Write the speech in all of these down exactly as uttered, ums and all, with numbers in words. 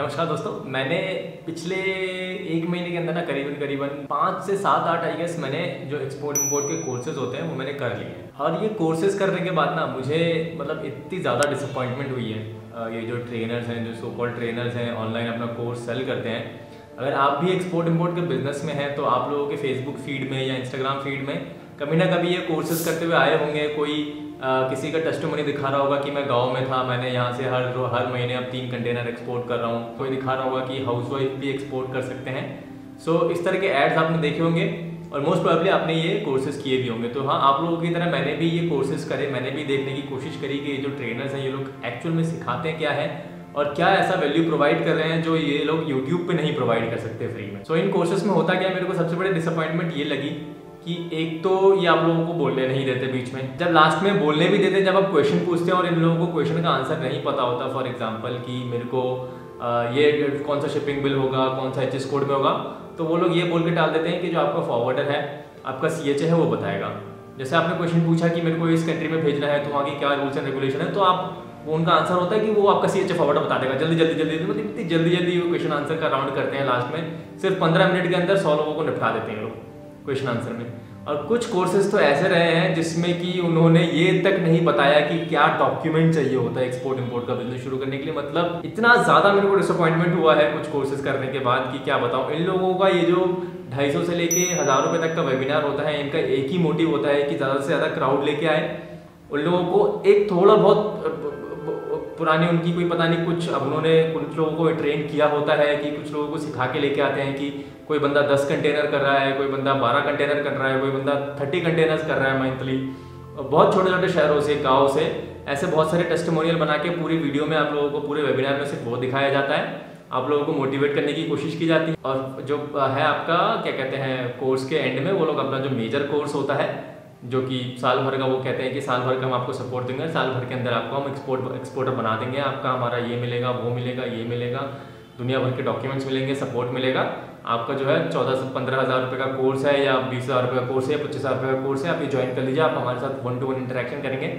नमस्कार दोस्तों, मैंने पिछले एक महीने के अंदर ना करीबन करीबन पाँच से सात आठ आई गेस मैंने जो एक्सपोर्ट इम्पोर्ट के कोर्सेज होते हैं वो मैंने कर लिए हैं। और ये कोर्सेज करने के बाद ना मुझे मतलब इतनी ज़्यादा डिसअपॉइंटमेंट हुई है। ये जो ट्रेनर्स हैं, जो सो कॉल्ड ट्रेनर्स हैं, ऑनलाइन अपना कोर्स सेल करते हैं। अगर आप भी एक्सपोर्ट इम्पोर्ट के बिजनेस में हैं तो आप लोगों के फेसबुक फीड में या इंस्टाग्राम फीड में कभी ना कभी ये कोर्सेज करते हुए आए होंगे। कोई आ, किसी का टेस्टिमोनी दिखा रहा होगा कि मैं गांव में था, मैंने यहाँ से हर हर महीने अब तीन कंटेनर एक्सपोर्ट कर रहा हूँ। कोई दिखा रहा होगा कि हाउसवाइफ भी एक्सपोर्ट कर सकते हैं। सो so, इस तरह के एड्स आपने देखे होंगे और मोस्ट प्रोबेबली आपने ये कोर्सेज़ किए भी होंगे। तो हाँ, आप लोगों की तरह मैंने भी ये कोर्सेज़ करे, मैंने भी देखने की कोशिश करी कि ये जो ट्रेनर्स हैं ये लोग एक्चुअल में सिखाते हैं क्या है और क्या ऐसा वैल्यू प्रोवाइड कर रहे हैं जो ये लोग यूट्यूब पर नहीं प्रोवाइड कर सकते फ्री में। सो so, इन कोर्सेज़ में होता क्या, मेरे को सबसे बड़ी डिसअपॉइंटमेंट ये लगी कि एक तो ये आप लोगों को बोलने नहीं देते, बीच में जब लास्ट में बोलने भी देते, जब आप क्वेश्चन पूछते हैं और इन लोगों को क्वेश्चन का आंसर नहीं पता होता। फॉर एग्जांपल कि मेरे को ये कौन सा शिपिंग बिल होगा, कौन सा एच एस कोड में होगा, तो वो लोग ये बोल के टाल देते हैं कि जो आपका फॉरवर्डर है, आपका सी एच ए है, वो बताएगा। जैसे आपने क्वेश्चन पूछा कि मेरे को इस कंट्री में भेजना है तो वहाँ की क्या रूल्स एंड रेगुलेशन है, तो आप उनका आंसर होता है कि वो आपका सी एच ए फॉरवर्डर बता देगा। जल्दी जल्दी जल्दी मतलब इतनी जल्दी जल्दी वो क्वेश्चन आंसर का राउंड करते हैं। लास्ट में सिर्फ पंद्रह मिनट के अंदर सौ लोगों को निपटा देते हैं लोग क्वेश्चन आंसर में। और कुछ कोर्सेज तो ऐसे रहे हैं जिसमें कि उन्होंने ये तक नहीं बताया कि क्या डॉक्यूमेंट चाहिए होता है एक्सपोर्ट इंपोर्ट का बिजनेस शुरू करने के लिए। मतलब इतना ज़्यादा मेरे को डिसअपॉइंटमेंट हुआ है कुछ कोर्सेज करने के बाद कि क्या बताऊँ। इन लोगों का ये जो ढाई सौ से लेके हज़ार रुपये तक का वेबिनार होता है, इनका एक ही मोटिव होता है कि ज़्यादा से ज़्यादा क्राउड लेके आए। उन लोगों को एक थोड़ा बहुत पुरानी उनकी कोई पता नहीं, कुछ अब उन्होंने कुछ लोगों को ट्रेन किया होता है कि कुछ लोगों को सिखा के लेके आते हैं कि कोई बंदा दस कंटेनर कर रहा है, कोई बंदा बारह कंटेनर कर रहा है, कोई बंदा थर्टी कंटेनर्स कर रहा है मंथली। और बहुत छोटे छोटे शहरों से, गाँव से ऐसे बहुत सारे टेस्टिमोनियल बना के पूरी वीडियो में आप लोगों को पूरे वेबिनार में सिर्फ वो दिखाया जाता है, आप लोगों को मोटिवेट करने की कोशिश की जाती है। और जो है आपका क्या कहते हैं कोर्स के एंड में वो लोग अपना जो मेजर कोर्स होता है जो कि साल भर का, वो कहते हैं कि साल भर का हम आपको सपोर्ट देंगे, साल भर के अंदर आपको हम एक्सपोर्ट एक्सपोर्टर बना देंगे, आपका हमारा ये मिलेगा, वो मिलेगा, ये मिलेगा, दुनिया भर के डॉक्यूमेंट्स मिलेंगे, सपोर्ट मिलेगा। आपका जो है चौदह से पंद्रह हज़ार रुपये का कोर्स है या बीस हज़ार रुपये का कोर्स है, पच्चीस हज़ार रुपये का कोर्स है, आप ये ज्वाइन कर लीजिए, आप हमारे साथ वन टू वन इंटरेक्शन करेंगे।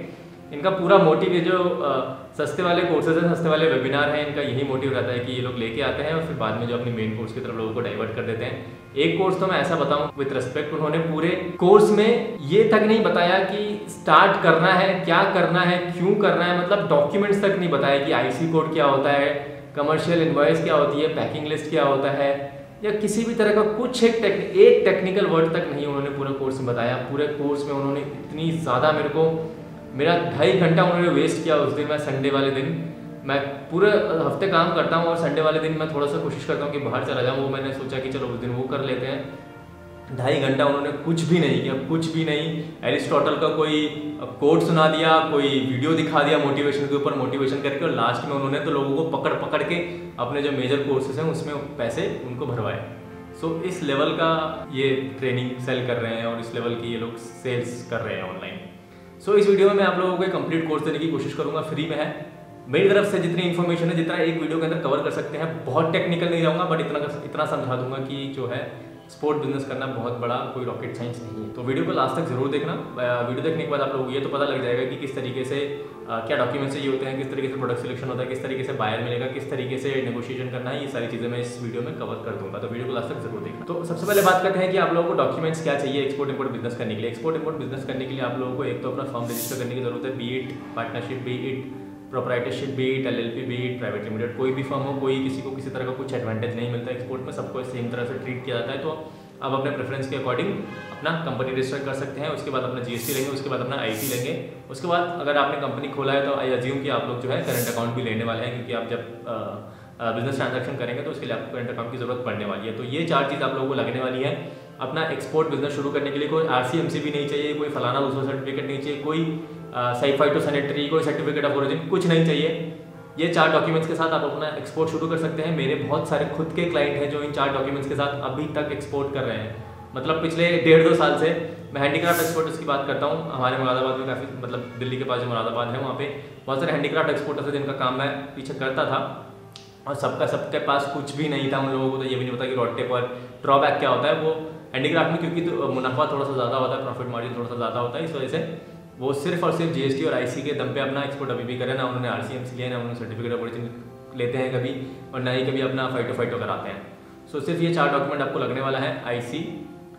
इनका पूरा मोटिव, ये जो आ, सस्ते वाले कोर्सेज हैं, सस्ते वाले वेबिनार हैं, इनका यही मोटिव रहता है कि ये लोग लेके आते हैं और फिर बाद में जो अपने मेन कोर्स की तरफ लोगों को डाइवर्ट कर देते हैं। एक कोर्स तो मैं ऐसा बताऊं विद रिस्पेक्ट, उन्होंने पूरे कोर्स में ये तक नहीं बताया कि स्टार्ट करना है, क्या करना है, क्यों करना है, मतलब डॉक्यूमेंट्स तक नहीं बताया कि आई सी कोड क्या होता है, कमर्शियल इन्वॉइस क्या होती है, पैकिंग लिस्ट क्या होता है, या किसी भी तरह का कुछ एक टेक्निक एक टेक्निकल वर्ड तक नहीं उन्होंने पूरे कोर्स में बताया। पूरे कोर्स में उन्होंने इतनी ज़्यादा, मेरे को मेरा ढाई घंटा उन्होंने वेस्ट किया उस दिन। मैं संडे वाले दिन, मैं पूरे हफ्ते काम करता हूँ और संडे वाले दिन मैं थोड़ा सा कोशिश करता हूँ कि बाहर चला जाऊँ, वो मैंने सोचा कि चलो उस दिन वो कर लेते हैं। ढाई घंटा उन्होंने कुछ भी नहीं किया, कुछ भी नहीं। एरिस्टोटल का कोई कोट सुना दिया, कोई वीडियो दिखा दिया मोटिवेशन के ऊपर, मोटिवेशन करके, और लास्ट में उन्होंने तो लोगों को पकड़ पकड़ के अपने जो मेजर कोर्सेज हैं उसमें पैसे उनको भरवाए। सो so, इस लेवल का ये ट्रेनिंग सेल कर रहे हैं और इस लेवल की ये लोग सेल्स कर रहे हैं ऑनलाइन। सो so, इस वीडियो में मैं आप लोगों को कंप्लीट कोर्स देने की कोशिश करूंगा, फ्री में है। मेरी तरफ से जितनी इन्फॉर्मेशन है, जितना एक वीडियो के अंदर कवर कर सकते हैं, बहुत टेक्निकल नहीं जाऊंगा, बट इतना इतना समझा दूंगा कि जो है स्पोर्ट बिजनेस करना बहुत बड़ा कोई रॉकेट साइंस नहीं है। तो वीडियो को लास्ट तक जरूर देखना। वीडियो देखने के बाद आप लोगों को ये तो पता लग जाएगा कि किस तरीके से आ, क्या डॉक्यूमेंट्स चाहिए होते हैं, किस तरीके से प्रोडक्ट सिलेक्शन होता है, किस तरीके से बायर मिलेगा, किस तरीके से नेगोशिएशन करना है, ये सारी चीज़ें मैं इस वीडियो में कवर कर दूंगा। तो वीडियो को लास्ट तक जरूर देखना। तो सबसे पहले बात करते हैं कि आप लोगों को डॉक्यूमेंट्स क्या चाहिए एक्सपोर्ट इंपोर्ट बिजनेस करने के लिए। एक्सपोर्ट इंपोर्ट बिजनेस करने के लिए आप लोगों को एक तो अपना फॉर्म रजिस्टर करने की जरूरत है, be it partnership, be it proprietorship, be it L L P, be it private limited, कोई भी फर्म हो, कोई किसी को किसी तरह का कुछ एडवांटेज नहीं मिलता एक्सपोर्ट में, सबको सेम तरह से ट्रीट किया जाता है। तो आप अपने प्रेफरेंस के अकॉर्डिंग अपना कंपनी रजिस्टर कर सकते हैं, उसके बाद अपना जीएसटी लेंगे, उसके बाद अपना आईटी लेंगे, उसके बाद अगर आपने कंपनी खोला है तो आई अज्यूम कि आप लोग जो है करंट अकाउंट भी लेने वाले हैं, क्योंकि आप जब बिजनेस ट्रांजेक्शन करेंगे तो उसके लिए आपको करंट अकाउंट की जरूरत पड़ने वाली है। तो ये चार चीज़ आप लोगों को लगने वाली है अपना एक्सपोर्ट बिजनेस शुरू करने के लिए। कोई आरसीएमसी भी नहीं चाहिए, कोई फलाना दूसरा सर्टिफिकेट नहीं चाहिए, कोई साइफाइटोसैनिटरी, कोई सर्टिफिकेट ऑफ ओरिजिन, कुछ नहीं चाहिए। ये चार डॉक्यूमेंट्स के साथ आप अपना एक्सपोर्ट शुरू कर सकते हैं। मेरे बहुत सारे खुद के क्लाइंट हैं जो इन चार डॉक्यूमेंट्स के साथ अभी तक एक्सपोर्ट कर रहे हैं। मतलब पिछले डेढ़ दो साल से मैं हैंडीक्राफ्ट एक्सपोर्टर्स की बात करता हूँ। हमारे मुरादाबाद में काफ़ी, मतलब दिल्ली के पास जो मुरादाबाद है वहाँ पे बहुत सारे हैंडीक्राफ्ट एक्सपोर्टर्स हैं जिनका काम मैं पीछे करता था, और सबका सबके पास कुछ भी नहीं था। उन लोगों को तो ये भी नहीं पता कि रॉड टेप और ड्रॉबैक क्या होता है। वो हैंडीक्राफ्ट में क्योंकि तो मुनाफा थोड़ा सा ज़्यादा होता है, प्रॉफिट मार्जिन थोड़ा सा ज़्यादा होता है, इस वजह से वो सिर्फ और सिर्फ जीएसटी और आईसी के दम पे अपना एक्सपोर्ट अभी भी करें ना। उन्होंने आरसीएमसी लिया, ना उन्होंने सर्टिफिकेट ऑफ ओरिजिन लेते हैं कभी और ना ही कभी अपना फाइटो फाइटो कराते हैं। सो so, सिर्फ ये चार डॉक्यूमेंट आपको लगने वाला है, आईसी,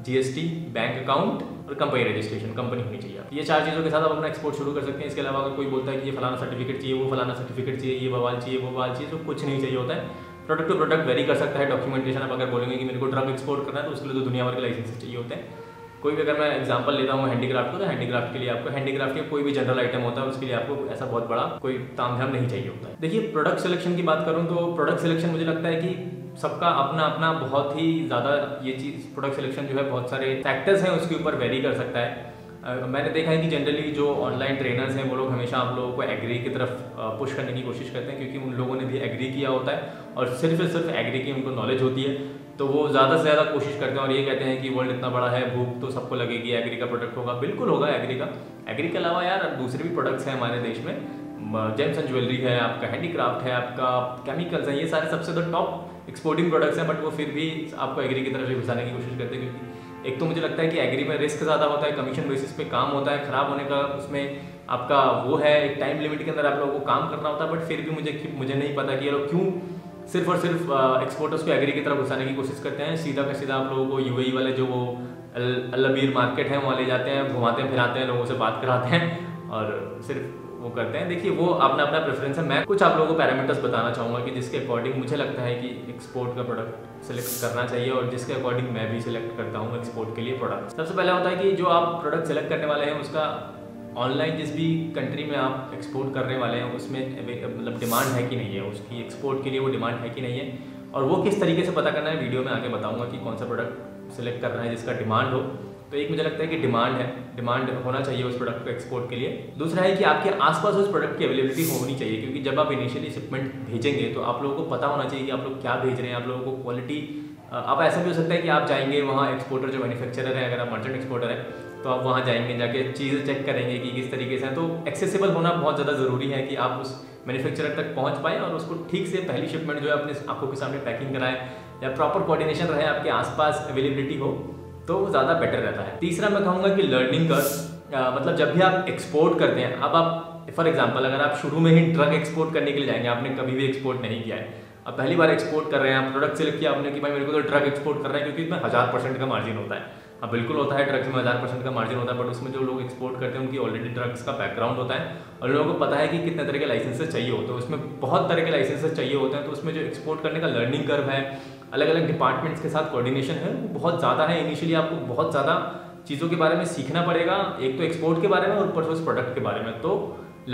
जीएसटी, बैंक अकाउंट और कंपनी रजिस्ट्रेशन, कंपनी होनी चाहिए। ये चार चीज़ों के साथ आप अपना एक्सपोर्ट शुरू कर सकते हैं। इसके अलावा अगर कोई बोलता है कि ये फलाना सर्टिफिकेट चाहिए, वो फलाना सर्टिफिकेट चाहिए, ये बवाल चाहिए, वो बवाल चाहिए, तो कुछ नहीं चाहिए होता है। प्रोडक्ट टू प्रोडक्ट वेरी कर सकता है डॉक्यूमेंटेशन। आप अगर बोलेंगे कि मेरे को ड्रग एक्सपोर्ट करना है तो उसके लिए तो दुनिया भर के लाइसेंस चाहिए होते हैं। कोई भी अगर मैं एग्जांपल लेता हूँ हैंडीक्राफ्ट को, तो हैंडीक्राफ्ट के लिए आपको हैंडीक्राफ्ट के कोई भी जनरल आइटम होता है उसके लिए आपको ऐसा बहुत बड़ा कोई तामझाम नहीं चाहिए होता है। देखिए प्रोडक्ट सिलेक्शन की बात करूँ तो प्रोडक्ट सिलेक्शन मुझे लगता है कि सबका अपना अपना बहुत ही ज़्यादा ये चीज़ प्रोडक्ट सिलेक्शन जो है बहुत सारे फैक्टर्स हैं उसके ऊपर वेरी कर सकता है। uh, मैंने देखा है कि जनरली जो ऑनलाइन ट्रेनर्स हैं वो लोग हमेशा आप लोगों को एग्री की तरफ पुश करने की कोशिश करते हैं, क्योंकि उन लोगों ने भी एग्री किया होता है और सिर्फ सिर्फ एग्री की उनको नॉलेज होती है, तो वो ज़्यादा से ज़्यादा कोशिश करते हैं और ये कहते हैं कि वर्ल्ड इतना बड़ा है, भूख तो सबको लगेगी, एग्री का प्रोडक्ट होगा, बिल्कुल होगा एग्री का। एग्री के अलावा यार दूसरे भी प्रोडक्ट्स हैं हमारे देश में, जेम्स एंड ज्वेलरी है, आपका हैंडीक्राफ्ट है, आपका केमिकल्स है, ये सारे सबसे तो टॉप एक्सपोर्टिंग प्रोडक्ट्स हैं, बट वो फिर भी आपको एग्री की तरफ से घुसाने की कोशिश करते हैं। क्योंकि एक तो मुझे लगता है कि एग्री में रिस्क ज़्यादा होता है, कमीशन बेसिस पे काम होता है, ख़राब होने का उसमें आपका वो है, एक टाइम लिमिट के अंदर आप लोगों को काम करना होता है, बट फिर भी मुझे मुझे नहीं पता कि ये लोग क्यों सिर्फ और सिर्फ एक्सपोर्टर्स को एग्री की तरफ घुसाने की कोशिश करते हैं। सीधा का सीधा आप लोगों को यूएई वाले जो वो अलबीर मार्केट है वहाँ ले जाते हैं, घुमाते हैं, फिराते हैं, लोगों से बात कराते हैं और सिर्फ वो करते हैं। देखिए वो अपना अपना प्रेफरेंस है। मैं कुछ आप लोगों को पैरामीटर्स बताना चाहूँगा कि जिसके अकॉर्डिंग मुझे लगता है कि एक्सपोर्ट का प्रोडक्ट सिलेक्ट करना चाहिए और जिसके अकॉर्डिंग मैं भी सिलेक्ट करता हूँ एक्सपोर्ट के लिए प्रोडक्ट। सबसे पहला होता है कि जो आप प्रोडक्ट सेलेक्ट करने वाले हैं उसका ऑनलाइन जिस भी कंट्री में आप एक्सपोर्ट करने वाले हैं उसमें मतलब डिमांड है कि नहीं है, उसकी एक्सपोर्ट के लिए वो डिमांड है कि नहीं है, और वो किस तरीके से पता करना है वीडियो में आगे बताऊँगा कि कौन सा प्रोडक्ट सेलेक्ट करना है जिसका डिमांड हो। तो एक मुझे लगता है कि डिमांड है, डिमांड होना चाहिए उस प्रोडक्ट को एक्सपोर्ट के लिए। दूसरा है कि आपके आसपास उस प्रोडक्ट की अवेलेबिलिटी होनी चाहिए, क्योंकि जब आप इनिशियली शिपमेंट भेजेंगे तो आप लोगों को पता होना चाहिए कि आप लोग क्या भेज रहे हैं, आप लोगों को क्वालिटी। अब ऐसा भी हो सकता है कि आप जाएंगे वहाँ, एक्सपोर्टर जो मैन्युफैक्चरर है, अगर आप मर्चेंट एक्सपोर्टर है तो आप वहाँ जाएंगे, जाके चीज़ें चेक करेंगे कि किस तरीके से हैं, तो एक्सेसिबल होना बहुत ज़्यादा ज़रूरी है कि आप उस मैन्युफैक्चरर तक पहुँच पाएँ और उसको ठीक से पहली शिपमेंट जो है अपने आंखों के सामने पैकिंग कराएँ, या प्रॉपर कोऑर्डिनेशन रहे, आपके आसपास अवेलेबिलिटी हो तो ज़्यादा बेटर रहता है। तीसरा मैं कहूँगा कि लर्निंग कर्व, मतलब जब भी आप एक्सपोर्ट करते हैं, अब आप फॉर एग्जांपल अगर आप शुरू में ही ड्रग एक्सपोर्ट करने के लिए जाएंगे, आपने कभी भी एक्सपोर्ट नहीं किया है, आप पहली बार एक्सपोर्ट कर रहे हैं, आप प्रोडक्ट सेलेक्ट किया आपने कि भाई मेरे को तो ड्रग एक्सपोर्ट करना है क्योंकि इसमें हज़ार परसेंट का मार्जिन होता है। अब बिल्कुल होता है, ड्रग्स में हज़ार परसेंट का मार्जिन होता है, बट उसमें जो लोग एक्सपोर्ट करते हैं उनकी ऑलरेडी ड्रग्स का बैकग्राउंड होता है और लोगों को पता है कि कितने तरह के लाइसेंसेस चाहिए होते हैं, उसमें बहुत तरह के लाइसेंसेस चाहिए होते हैं। तो उसमें जो एक्सपोर्ट करने का लर्निंग कर्व है, अलग अलग डिपार्टमेंट्स के साथ कोऑर्डिनेशन है, वो बहुत ज़्यादा है। इनिशियली आपको बहुत ज़्यादा चीज़ों के बारे में सीखना पड़ेगा, एक तो एक्सपोर्ट के बारे में और ऊपर से उस प्रोडक्ट के बारे में। तो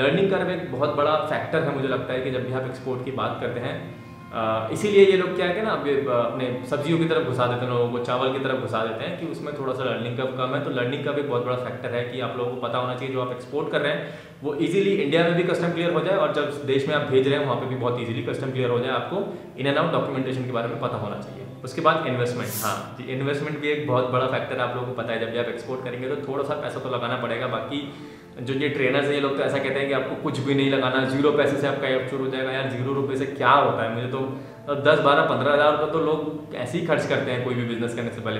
लर्निंग कर्व एक बहुत बड़ा फैक्टर है मुझे लगता है कि जब भी आप एक्सपोर्ट की बात करते हैं। इसीलिए ये लोग क्या है ना, अपने सब्जियों की तरफ घुसा देते हैं लोगों को, चावल की तरफ घुसा देते हैं कि उसमें थोड़ा सा लर्निंग कर्व कम है। तो लर्निंग कर्व एक बहुत बड़ा फैक्टर है कि आप लोगों को पता होना चाहिए जो आप एक्सपोर्ट कर रहे हैं वो इजीली इंडिया में भी कस्टम क्लियर हो जाए और जब देश में आप भेज रहे हैं वहाँ पे भी बहुत इजीली कस्टम क्लियर हो जाए। आपको इन एंड आउट डॉक्यूमेंटेशन के बारे में पता होना चाहिए। उसके बाद इन्वेस्टमेंट, हाँ जी, इन्वेस्टमेंट भी एक बहुत बड़ा फैक्टर है। आप लोगों को पता है जब भी आप एक्सपोर्ट करेंगे तो थोड़ा सा पैसा तो लगाना पड़ेगा। बाकी जो ये ट्रेनर्स हैं ये लोग तो ऐसा कहते हैं कि आपको कुछ भी नहीं लगाना, जीरो पैसे से आपका एक्सपोर्ट हो जाएगा। यार जीरो रुपये से क्या होता है, मुझे तो दस बारह पंद्रह हज़ार रुपये तो लोग ऐसे ही खर्च करते हैं कोई भी बिजनेस करने से पहले।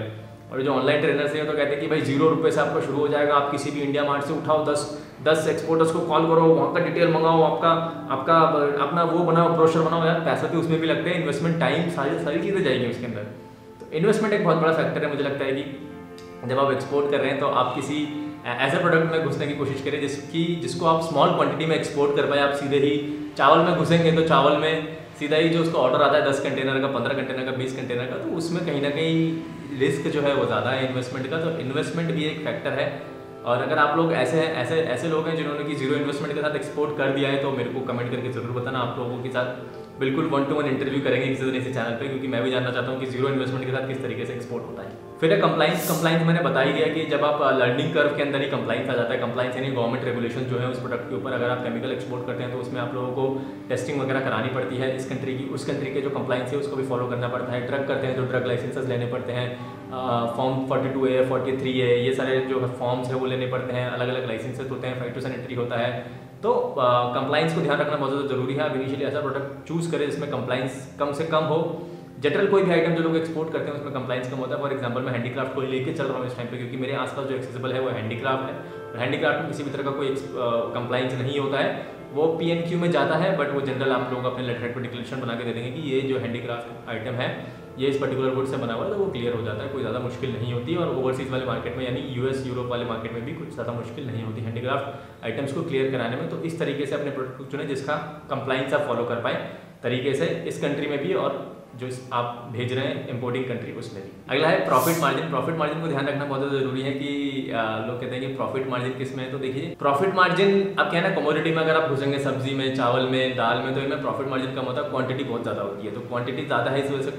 और जो ऑनलाइन ट्रेनर्स हैं तो कहते हैं कि भाई जीरो रुपये से आपका शुरू हो जाएगा, आप किसी भी इंडिया मार्ट से उठाओ, दस दस एक्सपोर्टर्स को कॉल करो, वहाँ का डिटेल मंगाओ, आपका आपका अपना वो बनाओ, ब्रोशर बनाओ। यार पैसा तो उसमें भी लगता है, इन्वेस्टमेंट, टाइम, सारी सारी चीज़ें जाएंगी उसके अंदर। तो इन्वेस्टमेंट एक बहुत बड़ा फैक्टर है मुझे लगता है कि जब आप एक्सपोर्ट कर रहे हैं तो आप किसी ऐसे प्रोडक्ट में घुसने की कोशिश करें जिसकी जिसको आप स्मॉल क्वांटिटी में एक्सपोर्ट कर पाए। आप सीधे ही चावल में घुसेंगे तो चावल में सीधा ही जो उसका ऑर्डर आता है दस कंटेनर का, पंद्रह कंटेनर का, बीस कंटेनर का, तो उसमें कहीं ना कहीं रिस्क जो है वो ज़्यादा है इन्वेस्टमेंट का। तो इन्वेस्टमेंट भी एक फैक्टर है। और अगर आप लोग ऐसे हैं ऐसे ऐसे लोग हैं जिन्होंने कि जीरो इन्वेस्टमेंट के साथ एक्सपोर्ट कर दिया है तो मेरे को कमेंट करके ज़रूर बताना। आप लोगों के साथ बिल्कुल वन टू वन इंटरव्यू करेंगे किसी दिन इसी चैनल पे, क्योंकि मैं भी जानना चाहता हूँ कि जीरो इन्वेस्टमेंट के साथ किस तरीके से एक्सपोर्ट होता है। फिर है कंप्लाइंस। कंप्लाइंस मैंने बता ही दिया कि जब आप लर्निंग कर्व के अंदर ही कंप्लाइंस आ जाता है। कंप्लाइंस यानी गवर्नमेंट रेगुलेशन जो है उस प्रोडक्ट के ऊपर। अगर आप केमिकल एक्सपोर्ट करते हैं तो उसमें आप लोगों को टेस्टिंग वगैरह करानी पड़ती है इस कंट्री की, उस कंट्री के जो कंप्लाइंस है उसको भी फॉलो करना पड़ता है। ड्रग करते हैं तो ड्रग लाइसेंसेज लेने पड़ते हैं, form forty two A forty three A ये सारे जो फॉर्म्स है वो लेने पड़ते हैं, अलग अलग लाइसेंसेज होते हैं, फाइटोसैनिटरी होता है। तो कंप्लाइंस को ध्यान रखना बहुत ज़्यादा जरूरी है। आप इनिशियली ऐसा प्रोडक्ट चूज़ करें जिसमें कंप्लाइंस कम से कम हो। जनरल कोई भी आइटम जो लोग एक्सपोर्ट करते हैं उसमें कंप्लाइंस कम होता है। फॉर एग्जांपल मैं हैंडीक्राफ्ट को लेकर चल रहा हूँ इस टाइम पे, क्योंकि मेरे आसपास जो एक्सेसिबल है वो हैंडीक्राफ्ट है और हैंडीक्राफ्ट में किसी भी तरह का कोई कंप्लाइंस नहीं होता है। वो पी एन क्यू में जाता है, बट वो जनरल आप लोग अपने लेटर हेड पर डिक्लेरेशन बना के दे देंगे कि ये जो हैंडीक्राफ्ट आइटम है ये इस पर्टिकुलर गुड से बना हुआ है, तो वो क्लियर हो जाता है, कोई ज़्यादा मुश्किल नहीं होती। और ओवरसीज़ वाले मार्केट में यानी यूएस यूरोप वाले मार्केट में भी कुछ ज़्यादा मुश्किल नहीं होती हैंडीक्राफ्ट आइटम्स को क्लियर कराने में। तो इस तरीके से अपने प्रोडक्ट को चुने जिसका कंप्लाइंस आप फॉलो कर पाएँ तरीके से, इस कंट्री में भी और जो आप भेज रहे हैं इंपोर्टिंग कंट्री उसमें भी। अगला है प्रॉफिट मार्जिन। प्रॉफिट मार्जिन को ध्यान रखना बहुत जरूरी है कि लोग कहते हैं कि प्रॉफिट मार्जिन किस में है, तो देखिए प्रॉफिट मार्जिन आप क्या है ना, कमोडिटी में अगर आप घुसेंगे सब्जी में, चावल में, दाल में, तो इनमें प्रॉफिट मार्जिन कम होता है, क्वांटिटी बहुत ज़्यादा होती है। तो क्वांटिटी ज़्यादा है इस वजह से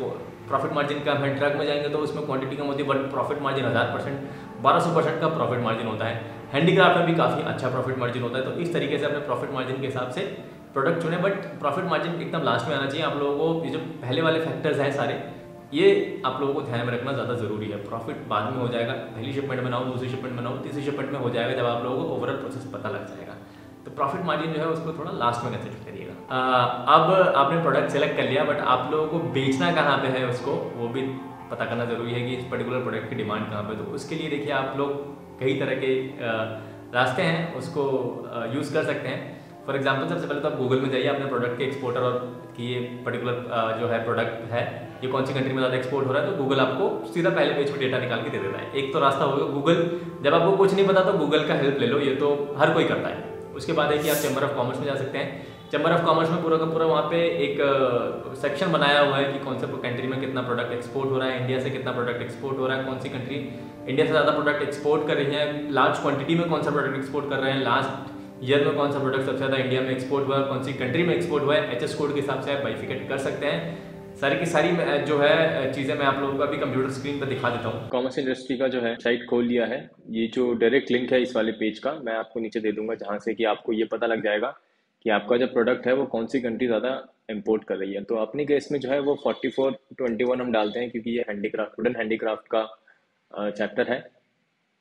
प्रॉफिट मार्जिन कम है। ट्रक में जाएंगे तो उसमें क्वांटिटी कम होती है, बट प्रॉफिट मार्जिन हज़ार परसेंट बारह सौ परसेंट का प्रॉफिट मार्जिन होता है। हैंडीक्राफ्ट में भी काफ़ी अच्छा प्रॉफिट मार्जिन होता है। तो इस तरीके से अपने प्रॉफिट मार्जिन के हिसाब से प्रोडक्ट चुने, बट प्रॉफिट मार्जिन एकदम लास्ट में आना चाहिए। आप लोगों को ये जो पहले वाले फैक्टर्स हैं सारे, ये आप लोगों को ध्यान में रखना ज़्यादा ज़रूरी है। प्रॉफिट बाद में हो जाएगा, पहली शिपमेंट बनाओ, दूसरी शिपमेंट बनाओ, तीसरी शिपमेंट में हो जाएगा जब आप लोगों को ओवरऑल प्रोसेस पता लग जाएगा। तो प्रॉफिट मार्जिन जो है उसको थोड़ा लास्ट में कंसिडर करिएगा। अब आपने प्रोडक्ट सेलेक्ट कर लिया, बट आप लोगों को बेचना कहाँ पर है उसको वो भी पता करना ज़रूरी है कि इस पर्टिकुलर प्रोडक्ट की डिमांड कहाँ पर। तो उसके लिए देखिए आप लोग कई तरह के रास्ते हैं उसको यूज़ कर सकते हैं। फॉर एग्जाम्पल सबसे पहले तो आप गूगल में जाइए अपने प्रोडक्ट के एक्सपोर्टर और कि ये पर्टिकुलर जो है प्रोडक्ट है ये कौन सी कंट्री में ज़्यादा एक्सपोर्ट हो रहा है, तो गूगल आपको सीधा पहले पेज पर डेटा निकाल के दे देता है। एक तो रास्ता होगा गूगल, जब आपको कुछ नहीं पता तो गूगल का हेल्प ले लो, ये तो हर कोई करता है। उसके बाद है कि आप चैम्बर ऑफ कॉमर्स में जा सकते हैं। चैम्बर ऑफ कॉमर्स में पूरा का पूरा वहाँ पे एक सेक्शन बनाया हुआ है कि कौन से कंट्री में कितना प्रोडक्ट एक्सपोर्ट हो रहा है, इंडिया से कितना प्रोडक्ट एक्सपोर्ट हो रहा है, कौन सी कंट्री इंडिया से ज़्यादा प्रोडक्ट एक्सपोर्ट कर रही है, लार्ज क्वान्टिटी में कौन सा प्रोडक्ट एक्सपोर्ट कर रहे हैं, लास्ट ईयर में कौन सा प्रोडक्ट सबसे ज़्यादा इंडिया में एक्सपोर्ट हुआ है, कौन सी कंट्री में एक्सपोर्ट हुआ है। एच एस कोड के हिसाब से आप बाइफिकेट कर सकते हैं। सारी की सारी जो है चीज़ें मैं आप लोगों को अभी कंप्यूटर स्क्रीन पर दिखा देता हूँ। कॉमर्स इंडस्ट्री का जो है साइट खोल लिया है, ये जो डायरेक्ट लिंक है इस वाले पेज का मैं आपको नीचे दे दूंगा, जहाँ से कि आपको ये पता लग जाएगा कि आपका जो प्रोडक्ट है वो कौन सी कंट्री ज़्यादा इम्पोर्ट कर रही है। तो अपने केस में जो है वो फोर्टी फोर ट्वेंटी वन हम डालते हैं क्योंकि ये हैंडीक्राफ्ट वुडन हैंडीक्राफ्ट का चैप्टर है।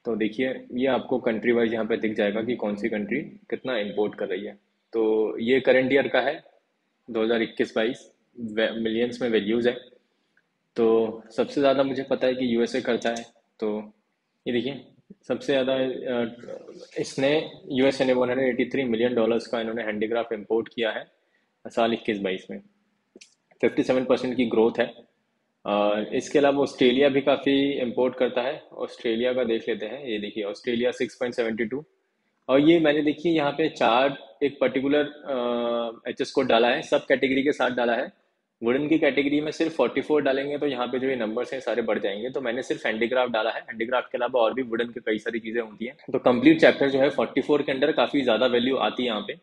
तो देखिए ये आपको कंट्री वाइज यहाँ पे दिख जाएगा कि कौन सी कंट्री कितना इंपोर्ट कर रही है। तो ये करंट ईयर का है दो हज़ार इक्कीस बाईस, मिलियंस में वैल्यूज़ है। तो सबसे ज़्यादा मुझे पता है कि यूएसए करता है, तो ये देखिए सबसे ज़्यादा इसने यूएसए ने एक सौ तिरासी मिलियन डॉलर्स का इन्होंने हैंडीक्राफ्ट इम्पोर्ट किया है साल इक्कीस बाईस में। फिफ्टी सेवन परसेंट की ग्रोथ है। और इसके अलावा ऑस्ट्रेलिया भी काफ़ी इंपोर्ट करता है। ऑस्ट्रेलिया का देख लेते हैं, ये देखिए Australia six point seven two. और ये मैंने देखिए यहाँ पे चार्ट एक पर्टिकुलर एच एस कोड डाला है, सब कैटेगरी के साथ डाला है। वुडन की कैटेगरी में सिर्फ फोर्टी फोर डालेंगे तो यहाँ पे जो ये नंबर्स हैं सारे बढ़ जाएंगे। तो मैंने सिर्फ हैंडीक्राफ्ट डाला है, हैंडीक्राफ्ट के अलावा और भी वुडन की कई सारी चीज़ें होती हैं। तो कम्प्लीट चैप्टर जो है फोर्टी फोर के अंदर काफ़ी ज़्यादा वैल्यू आती है यहाँ पे,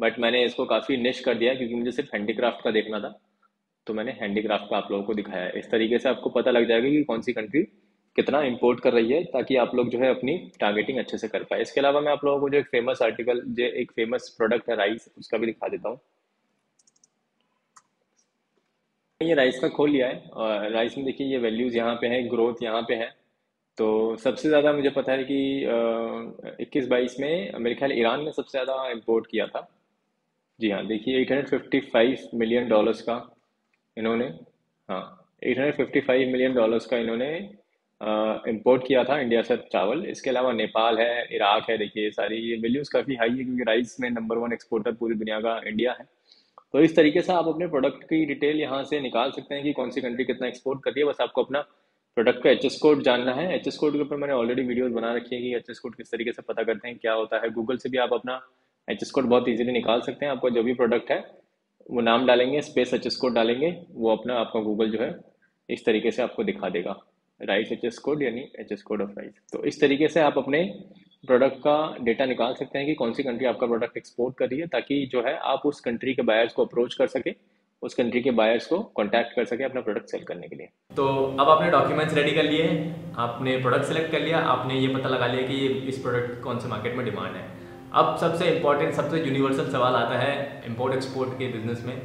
बट मैंने इसको काफ़ी निश कर दिया क्योंकि मुझे सिर्फ हैंडीक्राफ्ट का देखना था, तो मैंने हैंडीक्राफ्ट का आप लोगों को दिखाया है। इस तरीके से आपको पता लग जाएगा कि कौन सी कंट्री कितना इंपोर्ट कर रही है, ताकि आप लोग जो है अपनी टारगेटिंग अच्छे से कर पाए। इसके अलावा मैं आप लोगों को जो एक फेमस आर्टिकल जो एक फेमस प्रोडक्ट है राइस, उसका भी दिखा देता हूँ। ये राइस का खोल लिया है और राइस में देखिए ये वैल्यूज़ यहाँ पे है, ग्रोथ यहाँ पे है। तो सबसे ज़्यादा मुझे पता है कि इक्कीस बाईस में मेरे ख्याल ईरान ने सबसे ज़्यादा इम्पोर्ट किया था। जी हाँ, देखिए eight hundred fifty five million dollars का इन्होंने हाँ eight hundred fifty five million dollars का इन्होंने इंपोर्ट किया था इंडिया से चावल। इसके अलावा नेपाल है, इराक है। देखिए सारी ये वैल्यूज़ काफ़ी हाई है क्योंकि राइस में नंबर वन एक्सपोर्टर पूरी दुनिया का इंडिया है। तो इस तरीके से आप अपने प्रोडक्ट की डिटेल यहाँ से निकाल सकते हैं कि कौन सी कंट्री कितना एक्सपोर्ट करती है। बस आपको अपना प्रोडक्ट का एच एस कोड जानना है। एच एस कोड के ऊपर मैंने ऑलरेडी वीडियोज़ बना रखी है कि एच एस कोड किस तरीके से पता करते हैं, क्या होता है। गूगल से भी आप अपना एच एस कोड बहुत ईजिली निकाल सकते हैं। आपका जो भी प्रोडक्ट है वो नाम डालेंगे, स्पेस एच एस कोड डालेंगे, वो अपना आपका गूगल जो है इस तरीके से आपको दिखा देगा राइस एच एस कोड यानी H S code of rice. तो इस तरीके से आप अपने प्रोडक्ट का डेटा निकाल सकते हैं कि कौन सी कंट्री आपका प्रोडक्ट एक्सपोर्ट कर रही है, ताकि जो है आप उस कंट्री के बायर्स को अप्रोच कर सके, उस कंट्री के बायर्स को कॉन्टैक्ट कर सके अपना प्रोडक्ट सेल करने के लिए। तो अब आपने डॉक्यूमेंट्स रेडी कर लिए, आपने प्रोडक्ट सेलेक्ट कर लिया, आपने ये पता लगा लिया कि इस प्रोडक्ट कौन से मार्केट में डिमांड है। अब सबसे इम्पॉर्टेंट, सबसे यूनिवर्सल सवाल आता है इंपोर्ट एक्सपोर्ट के बिजनेस में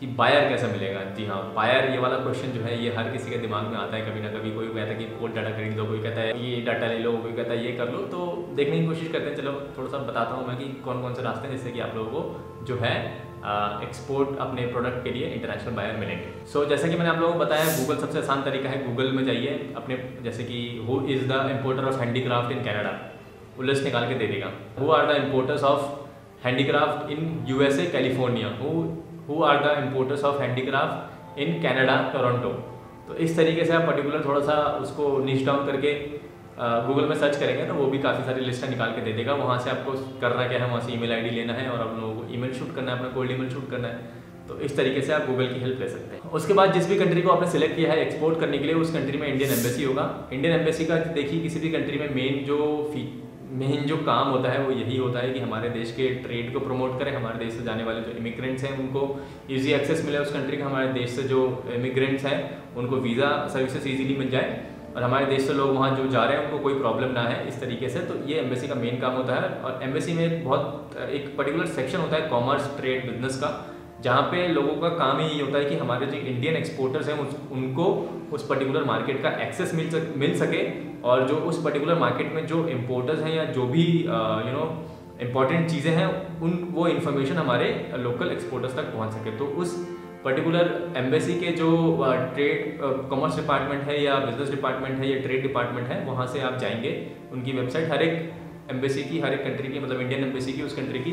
कि बायर कैसे मिलेगा। जी हाँ, बायर ये वाला क्वेश्चन जो है ये हर किसी के दिमाग में आता है कभी ना कभी। कोई कहता है कि कोल्ड डाटा खरीद लो, कोई कहता है ये डाटा ले लो, कोई कहता है ये कर लो। तो देखने की कोशिश करते हैं, चलो थोड़ा सा बताता हूँ मैं कि कौन कौन से रास्ते हैं जिससे कि आप लोगों को जो है एक्सपोर्ट अपने प्रोडक्ट के लिए इंटरनेशनल बायर मिलेंगे। सो so, जैसा कि मैंने आप लोगों को बताया, गूगल सबसे आसान तरीका है। गूगल में जाइए अपने, जैसे कि who is the importer of handicraft in Canada, वो लिस्ट निकाल के दे देगा। Who are the importers of handicraft in U S A, California. Who who are the importers of handicraft in Canada, Toronto. तो इस तरीके से आप पर्टिकुलर थोड़ा सा उसको नीच डाउन करके गूगल में सर्च करेंगे तो वो भी काफ़ी सारी लिस्टें निकाल के दे देगा। वहाँ से आपको करना क्या है, वहाँ से ईमेल आईडी लेना है और आप लोगों को ईमेल शूट करना है, अपना कोल्ड ईमेल शूट करना है। तो इस तरीके से आप गूगल की हेल्प ले सकते हैं। उसके बाद जिस भी कंट्री को आपने सेलेक्ट किया है एक्सपोर्ट करने के लिए, उस कंट्री में इंडियन एम्बेसी होगा। इंडियन एम्बेसी का देखिए किसी भी कंट्री में मेन जो फी मेन जो काम होता है वो यही होता है कि हमारे देश के ट्रेड को प्रमोट करें, हमारे देश से जाने वाले जो इमिग्रेंट्स हैं उनको ईजी एक्सेस मिले उस कंट्री का, हमारे देश से जो इमिग्रेंट्स हैं उनको वीज़ा सर्विसेज ईजीली मिल जाए और हमारे देश से लोग वहाँ जो जा रहे हैं उनको कोई प्रॉब्लम ना है इस तरीके से। तो ये एम्बेसी का मेन काम होता है। और एम्बेसी में बहुत एक पर्टिकुलर सेक्शन होता है कॉमर्स ट्रेड बिजनेस का, जहाँ पे लोगों का काम ही होता है कि हमारे जो इंडियन एक्सपोर्टर्स हैं उस, उनको उस पर्टिकुलर मार्केट का एक्सेस मिल सक, मिल सके और जो उस पर्टिकुलर मार्केट में जो इम्पोर्टर्स हैं या जो भी यू नो इम्पॉर्टेंट चीज़ें हैं उन वो इन्फॉर्मेशन हमारे लोकल एक्सपोर्टर्स तक पहुंच सके। तो उस पर्टिकुलर एम्बेसी के जो ट्रेड कॉमर्स डिपार्टमेंट है या बिजनेस डिपार्टमेंट है या ट्रेड डिपार्टमेंट है, वहाँ से आप जाएंगे। उनकी वेबसाइट हर एक एम्बेसी की, हर एक कंट्री की, मतलब इंडियन एम्बेसी की उस कंट्री की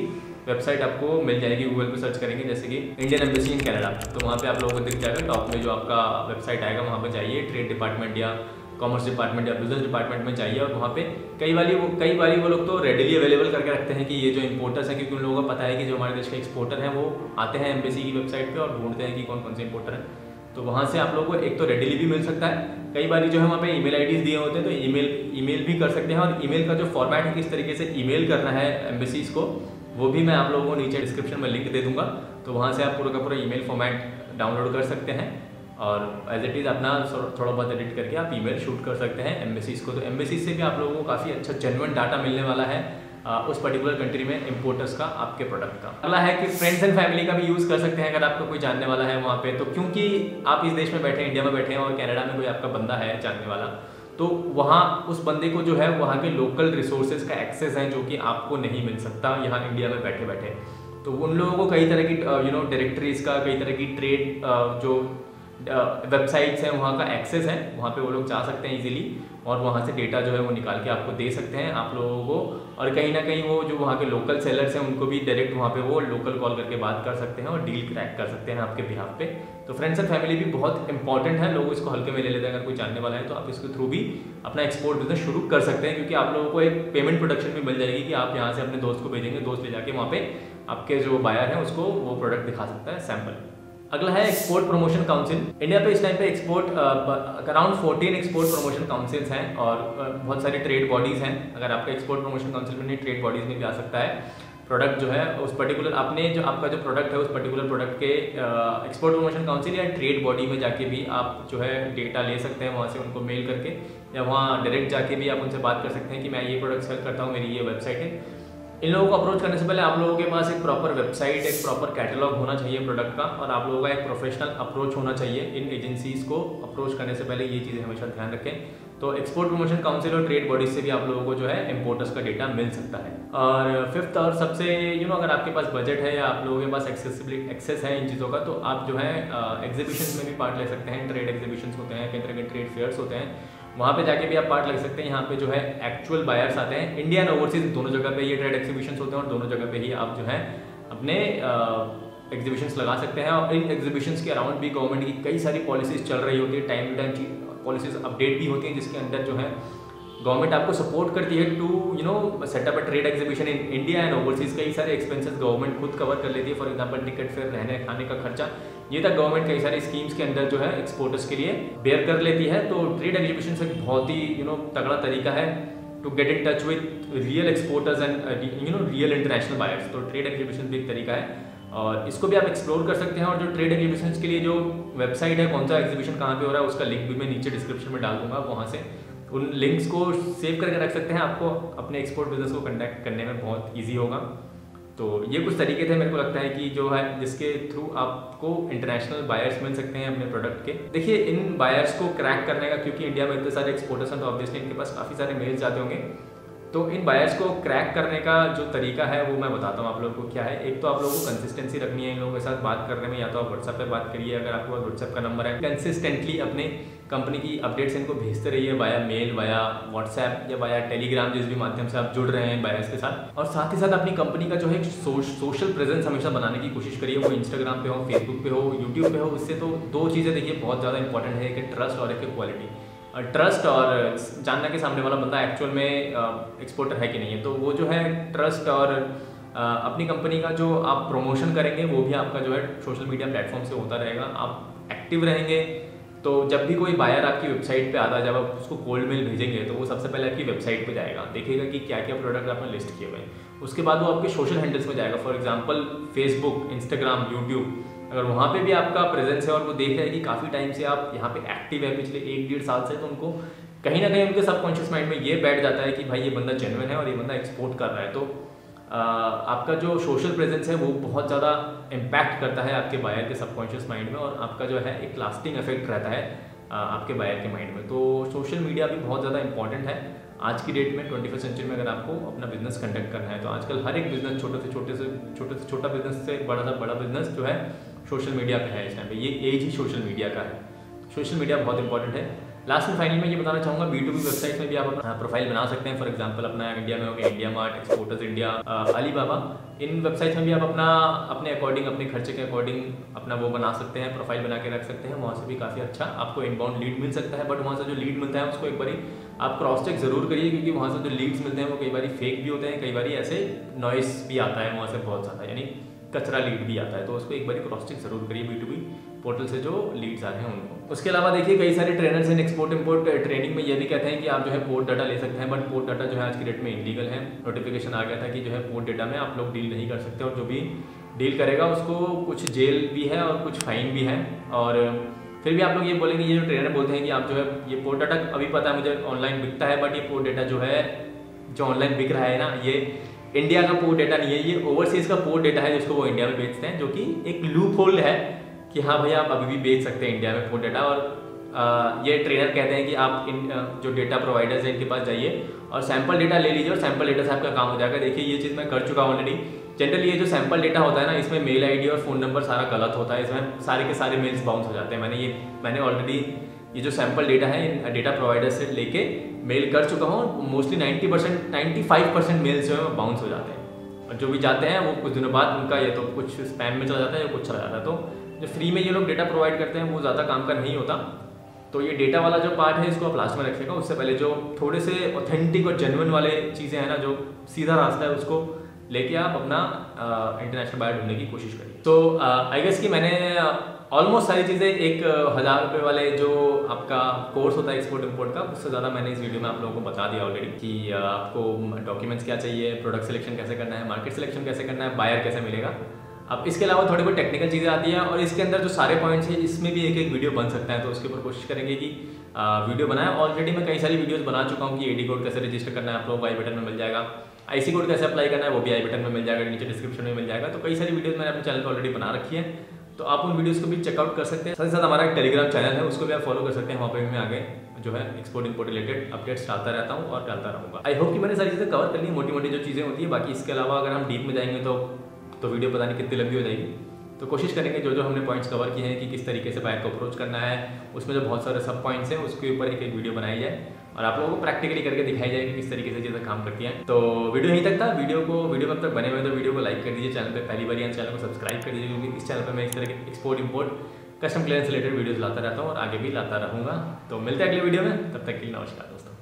वेबसाइट आपको मिल जाएगी। गूगल पे सर्च करेंगे जैसे कि इंडियन एम्बेसी इन कनाडा, तो वहाँ पे आप लोगों को दिख जाएगा टॉप में जो आपका वेबसाइट आएगा, वहाँ पे जाइए ट्रेड डिपार्टमेंट या कॉमर्स डिपार्टमेंट या बिजनेस डिपार्टमेंट में जाइए। और वहाँ पे कई वाली वो कई बारी वो लोग तो रेडिली अवेलेबल करके रखते हैं कि ये जो इम्पोर्टर्स हैं, क्योंकि उन लोगों को पता है कि जो हमारे देश के एक्सपोर्टर हैं वो आते हैं एम्बेसी की वेबसाइट पर और ढूंढते हैं कि कौन कौन से इम्पोर्टर हैं। तो वहाँ से आप लोगों को एक तो रेडिली भी मिल सकता है, कई बार जो है वहाँ पे ईमेल आईडीज़ दिए होते हैं तो ईमेल ईमेल भी कर सकते हैं। और ईमेल का जो फॉर्मेट है, किस तरीके से ईमेल करना है एम्बेसीज़ को, वो भी मैं आप लोगों को नीचे डिस्क्रिप्शन में लिंक दे दूँगा। तो वहाँ से आप पूरा का पूरा ईमेल फॉर्मेट डाउनलोड कर सकते हैं और एज इट इज़ अपना थोड़ा बहुत एडिट करके आप ईमेल शूट कर सकते हैं एम्बेसीज़ को। तो एम्बेसीज़ से भी आप लोगों को काफ़ी अच्छा जेन्युइन डाटा मिलने वाला है उस पर्टिकुलर कंट्री में इम्पोर्टर्स का, आपके प्रोडक्ट का। अगला है कि फ्रेंड्स एंड फैमिली का भी यूज़ कर सकते हैं अगर आपका कोई जानने वाला है वहाँ पे। तो क्योंकि आप इस देश में बैठे हैं, इंडिया में बैठे हैं और कनाडा में कोई आपका बंदा है जानने वाला, तो वहाँ उस बंदे को जो है वहाँ के लोकल रिसोर्सेज का एक्सेस है जो कि आपको नहीं मिल सकता यहाँ इंडिया में बैठे बैठे। तो उन लोगों को कई तरह की यू नो डायरेक्टरीज का, कई तरह की ट्रेड जो वेबसाइट्स हैं वहाँ का एक्सेस है, वहाँ पे वो लोग जा सकते हैं इजीली और वहाँ से डेटा जो है वो निकाल के आपको दे सकते हैं आप लोगों को। और कहीं ना कहीं वो जो वहाँ के लोकल सेलर्स हैं उनको भी डायरेक्ट वहाँ पे वो लोकल कॉल करके बात कर सकते हैं और डील क्रैक कर सकते हैं आपके बिहाफ पे। तो फ्रेंड्स एंड फैमिली भी बहुत इंपॉर्टेंट है, लोग इसको हल्के में ले लेते हैं। अगर कोई जानने वाला है तो आप इसके थ्रू भी अपना एक्सपोर्ट बिजनेस शुरू कर सकते हैं, क्योंकि आप लोगों को एक पेमेंट प्रोडक्शन भी मिल जाएगी कि आप यहाँ से अपने दोस्त को भेजेंगे, दोस्त ले जाके वहाँ पर आपके जो बायर हैं उसको वो प्रोडक्ट दिखा सकता है सैम्पल। अगला है एक्सपोर्ट प्रमोशन काउंसिल। इंडिया पे इस टाइम पे export around fourteen export promotion councils हैं और बहुत सारे ट्रेड बॉडीज़ हैं। अगर आपका एक्सपोर्ट प्रमोशन काउंसिल में नहीं, ट्रेड बॉडीज़ में भी आ सकता है। प्रोडक्ट जो है उस पर्टिकुलर आपने जो आपका जो प्रोडक्ट है उस पर्टिकुलर प्रोडक्ट के एक्सपोर्ट प्रमोशन काउंसिल या ट्रेड बॉडी में जाके भी आप जो है डेटा ले सकते हैं, वहाँ से उनको मेल करके या वहाँ डायरेक्ट जाके भी आप उनसे बात कर सकते हैं कि मैं ये प्रोडक्ट सेल करता हूँ, मेरी ये वेबसाइट है। इन लोगों को अप्रोच करने से पहले आप लोगों के पास एक प्रॉपर वेबसाइट, एक प्रॉपर कैटलॉग होना चाहिए प्रोडक्ट का और आप लोगों का एक प्रोफेशनल अप्रोच होना चाहिए। इन एजेंसीज़ को अप्रोच करने से पहले ये चीज़ें हमेशा ध्यान रखें। तो एक्सपोर्ट प्रमोशन काउंसिल और ट्रेड बॉडीज से भी आप लोगों को जो है इम्पोर्टर्स का डेटा मिल सकता है। और फिफ्थ और सबसे यू नो अगर आपके पास बजट है या आप लोगों के पास एक्सेसिबिलिटी एक्सेस है इन चीज़ों का, तो आप जो है एग्जीबिशंस में भी पार्ट ले सकते हैं। ट्रेड एग्जीबिशंस होते हैं, कई तरह के ट्रेड फेयर्स होते हैं, वहाँ पे जाके भी आप पार्ट लग सकते हैं। यहाँ पे जो है एक्चुअल बायर्स आते हैं, इंडिया एंड ओवरसीज दोनों जगह पे ये ट्रेड एग्जीबिशंस होते हैं और दोनों जगह पे ही आप जो है अपने एग्जीबिशंस लगा सकते हैं। और इन एग्जीबिशंस के अराउंड भी गवर्नमेंट की कई सारी पॉलिसीज़ चल रही होती है, time to time policies update भी होती हैं, जिसके अंदर जो है गवर्नमेंट आपको सपोर्ट करती है to you know set up a trade exhibition in India and overseas. कई सारे एक्सपेंसेस गवर्नमेंट खुद कवर कर लेती है, फॉर एग्जांपल टिकट फेयर, रहने खाने का खर्चा, ये तक गवर्नमेंट कई सारी स्कीम्स के अंदर जो है एक्सपोर्टर्स के लिए बेयर कर लेती है। तो ट्रेड एग्जीबिशन एक बहुत ही यू नो तगड़ा तरीका है to get in touch with real exporters and you know real international buyers. तो ट्रेड एग्जीबिशन भी एक तरीका है और इसको भी आप एक्सप्लोर कर सकते हैं। और जो ट्रेड एग्जीबिशन के लिए जो वेबसाइट है, कौन सा एग्जीबिशन कहाँ पर हो रहा है, उसका लिंक भी मैं नीचे डिस्क्रिप्शन में डाल दूँगा। वहाँ से उन लिंक्स को सेव करके रख सकते हैं, आपको अपने एक्सपोर्ट बिजनेस को कंडक्ट करने में बहुत इजी होगा। तो ये कुछ तरीके थे मेरे को लगता है कि जो है जिसके थ्रू आपको इंटरनेशनल बायर्स मिल सकते हैं अपने प्रोडक्ट के। देखिए इन बायर्स को क्रैक करने का, क्योंकि इंडिया में इतने सारे एक्सपोर्टर्स हैं तो ऑब्वियसली इनके पास काफ़ी सारे मेल्स जाते होंगे, तो इन बायर्स को क्रैक करने का जो तरीका है वो मैं बताता हूँ आप लोगों को क्या है। एक तो आप लोगों को कंसिस्टेंसी रखनी है इन लोगों के साथ बात करने में, या तो आप व्हाट्सएप पे बात करिए अगर आपके पास व्हाट्सएप का नंबर है, कंसिस्टेंटली अपने कंपनी की अपडेट्स इनको भेजते रहिए वाया मेल, वाया व्हाट्सएप या वाया टेलीग्राम, जिस भी माध्यम से आप जुड़ रहे हैं बायर्स के साथ। और साथ ही साथ अपनी कंपनी का जो है सोशल प्रेजेंस हमेशा बनाने की कोशिश करिए, वो इंस्टाग्राम पे हो, फेसबुक पे हो, यूट्यूब पे हो। उससे तो दो चीज़ें देखिए बहुत ज़्यादा इंपॉर्टेंट है, एक ट्रस्ट और एक क्वालिटी। ट्रस्ट और जानना कि सामने वाला बंदा एक्चुअल में एक्सपोर्टर है कि नहीं है, तो वो जो है ट्रस्ट और अपनी कंपनी का जो आप प्रमोशन करेंगे वो भी आपका जो है सोशल मीडिया प्लेटफॉर्म से होता रहेगा। आप एक्टिव रहेंगे तो जब भी कोई बायर आपकी वेबसाइट पे आता है, जब आप उसको कोल्ड मेल भेजेंगे तो वो सबसे पहले आपकी वेबसाइट पे जाएगा, देखेगा कि क्या क्या प्रोडक्ट आपने लिस्ट किए हुए हैं। उसके बाद वो आपके सोशल हैंडल्स में जाएगा, for example Facebook, Instagram, YouTube. अगर वहाँ पे भी आपका प्रेजेंस है और वो देख रहे हैं कि काफ़ी टाइम से आप यहाँ पे एक्टिव है, पिछले एक डेढ़ साल से, तो उनको कहीं ना कहीं उनके सबकॉन्शियस माइंड में ये बैठ जाता है कि भाई ये बंदा जेन्युइन है और ये बंदा एक्सपोर्ट कर रहा है। तो आ, आपका जो सोशल प्रेजेंस है वो बहुत ज़्यादा इम्पैक्ट करता है आपके बायर के सबकॉन्शियस माइंड में, और आपका जो है एक लास्टिंग इफेक्ट रहता है आपके बायर के माइंड में। तो सोशल मीडिया भी बहुत ज़्यादा इंपॉर्टेंट है आज की डेट में, ट्वेंटी फर्स्ट सेंचुरी में। अगर आपको अपना बिजनेस कंडक्ट करना है तो आजकल हर एक बिजनेस, छोटे से छोटे से छोटे से छोटा बिजनेस से बड़ा से बड़ा बिजनेस जो है सोशल मीडिया पे है इस टाइम पे। ये एज ही सोशल मीडिया का है, सोशल मीडिया बहुत इंपॉर्टेंट है। लास्ट में फाइनल में ये बताना चाहूँगा, बी टू बी वेबसाइट में भी आप अपना प्रोफाइल बना सकते हैं। फॉर एग्जांपल अपना इंडिया में हो गया India mart, exporters India, Alibaba, इन वेबसाइट्स में भी आप अपना अपने अकॉर्डिंग, अपने खर्चे के अकॉर्डिंग अपना वो बना सकते हैं, प्रोफाइल बना के रख सकते हैं। वहाँ से भी काफ़ी अच्छा आपको इनबाउंड लीड मिल सकता है, बट वहाँ से जो लीड मिलता है उसको एक बार आप क्रॉस चेक जरूर करिए, क्योंकि वहाँ से जो लीड्स मिलते हैं वो कई बार फेक भी होते हैं, कई बार ऐसे नॉइस भी आता है वहाँ से बहुत ज़्यादा, यानी कचरा लीड भी आता है। तो उसको एक बार क्रॉस चेक जरूर करिए बी टू बी पोर्टल से जो लीड्स आ रहे हैं उनको। उसके अलावा देखिए कई सारे ट्रेनर्स हैं एक्सपोर्ट इम्पोर्ट ट्रेनिंग में, ये भी कहते हैं कि आप जो है पोर्ट डाटा ले सकते हैं, बट पोर्ट डाटा जो है आज की डेट में इलीगल है। नोटिफिकेशन आ गया था कि जो है पोर्ट डाटा में आप लोग डील नहीं कर सकते, और जो भी डील करेगा उसको कुछ जेल भी है और कुछ फाइन भी है। और फिर भी आप लोग ये बोलेंगे, ये जो ट्रेनर बोलते हैं कि आप जो है ये पोर्ट डाटा अभी पता है मुझे ऑनलाइन बिकता है, बट ये पोर्ट डाटा जो है जो ऑनलाइन बिक रहा है ना, ये इंडिया का पोर्ट डाटा नहीं है, ये ओवरसीज का पोर्ट डाटा है जिसको वो इंडिया में बेचते हैं, जो कि एक लूप होल्ड है कि हाँ भैया आप अभी भी बेच सकते हैं इंडिया में पोर्ट डाटा। और आ, ये ट्रेनर कहते हैं कि आप इन जो डेटा प्रोवाइडर्स हैं इनके पास जाइए और सैम्पल डाटा ले लीजिए और सैम्पल डाटा से आपका काम हो जाएगा। देखिए ये चीज़ मैं कर चुका हूँ ऑलरेडी। जनरली ये जो सैम्पल डाटा होता है ना, इसमें मेल आई डी और फ़ोन नंबर सारा गलत होता है, इसमें सारे के सारे मेल्स बाउंस हो जाते हैं। मैंने ये मैंने ऑलरेडी ये जो सैम्पल डेटा है डेटा प्रोवाइडर से लेके मेल कर चुका हूँ। Mostly ninety percent, ninety five percent mails जो है बाउंस हो जाते हैं, और जो भी जाते हैं वो कुछ दिनों बाद उनका या तो कुछ स्पैम में चला जाता है या कुछ चला जाता है। तो जो फ्री में ये लोग डेटा प्रोवाइड करते हैं वो ज़्यादा काम का नहीं होता, तो ये डेटा वाला जो पार्ट है इसको आप लास्ट में रखिएगा। उससे पहले जो थोड़े से ऑथेंटिक और जेन्युइन वाले चीज़ें हैं ना, जो सीधा रास्ता है, उसको लेके आप अपना इंटरनेशनल बायर ढूंढने की कोशिश करें। तो आई गेस कि मैंने ऑलमोस्ट सारी चीज़ें, एक हज़ार रुपये वाले जो आपका कोर्स होता है एक्सपोर्ट इंपोर्ट का, उससे ज़्यादा मैंने इस वीडियो में आप लोगों को बता दिया ऑलरेडी कि आपको डॉक्यूमेंट्स क्या चाहिए, प्रोडक्ट सिलेक्शन कैसे करना है, मार्केट सिलेक्शन कैसे करना है, बायर कैसे मिलेगा। अब इसके अलावा थोड़ी बहुत टेक्निकल चीज़ें आती हैं, और इसके अंदर जो सारे पॉइंट्स हैं इसमें भी एक एक वीडियो बन सकता है, तो उसके ऊपर कोशिश करेंगे कि वीडियो बनाएं। ऑलरेडी मैं कई सारी वीडियोस बना चुका हूँ कि एडी कोड कैसे रजिस्टर करना है, आप लोगों को आई बटन में मिल जाएगा। आईसी कोड कैसे अप्लाई करना है वो भी आई बटन में मिल जाएगा, नीचे डिस्क्रिप्शन में मिल जाएगा। तो कई सारी वीडियोज़ मैंने अपने चैनल पर ऑलरेडी बना रखी है, तो आप उन वीडियोज़ को भी चेकआउट कर सकते हैं। साथ ही साथ हमारा एक टेलीग्राम चैनल है, उसको भी आप फॉलो कर सकते हैं, वहाँ पर भी मैं आगे जो है एक्सपोर्ट इंपोर्ट रिलेटेड अपडेट्स डालता रहता हूँ और डालता रहूँगा। आई होप कि मैंने सारी चीज़ें कवर कर ली, मोटी मोटी जो चीज़ें होती है। बाकी इसके अलावा अगर हम डीप में जाएंगे तो तो वीडियो पता नहीं कितनी लंबी हो जाएगी, तो कोशिश करेंगे जो जो हमने पॉइंट्स कवर किए हैं कि किस तरीके से बायर को अप्रोच करना है, उसमें जो बहुत सारे सब पॉइंट्स हैं उसके ऊपर एक एक वीडियो बनाई जाए और आप लोगों को प्रैक्टिकली करके दिखाई जाए कि किस तरीके से चीज़ें काम करती हैं। तो वीडियो यहीं तक था, वीडियो को वीडियो अब तक बने हुए तो वीडियो को लाइक कर दीजिए, चैनल पर पहली बार या चैनल को सब्सक्राइब कर दीजिए, क्योंकि इस चैनल पर मैं इस तरह के export import custom clearance related videos लाता रहता हूँ और आगे भी लाता रहूँगा। तो मिलते हैं अगले वीडियो में, तब तक के लिए नमस्कार दोस्तों।